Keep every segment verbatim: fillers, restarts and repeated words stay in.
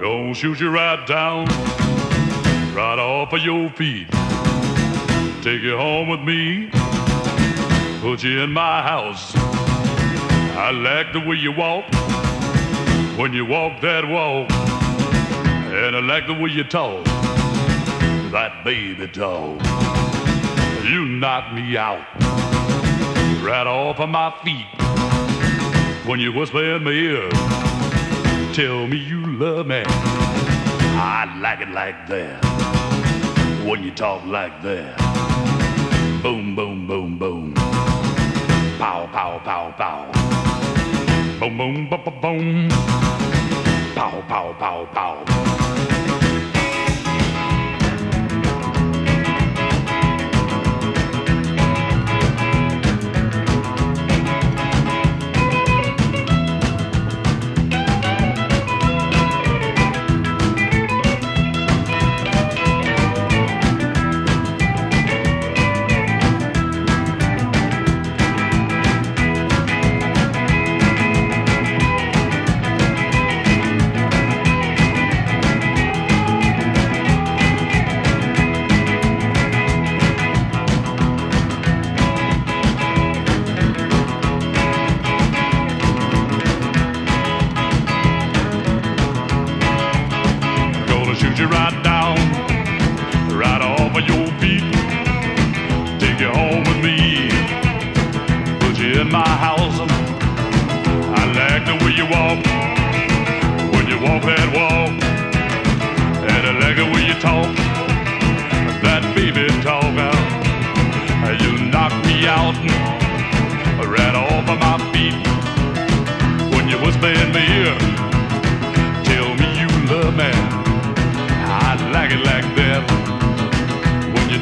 Gonna shoot you right down, right off of your feet. Take you home with me, put you in my house. I like the way you walk, when you walk that walk. And I like the way you talk, that baby talk. You knock me out, right off of my feet. When you whisper in my ear, tell me you love me. I like it like that, when you talk like that. Boom, boom, boom, boom. Pow, pow, pow, pow. Boom, boom, ba, ba, boom. Pow, pow, pow, pow.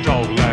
Talk like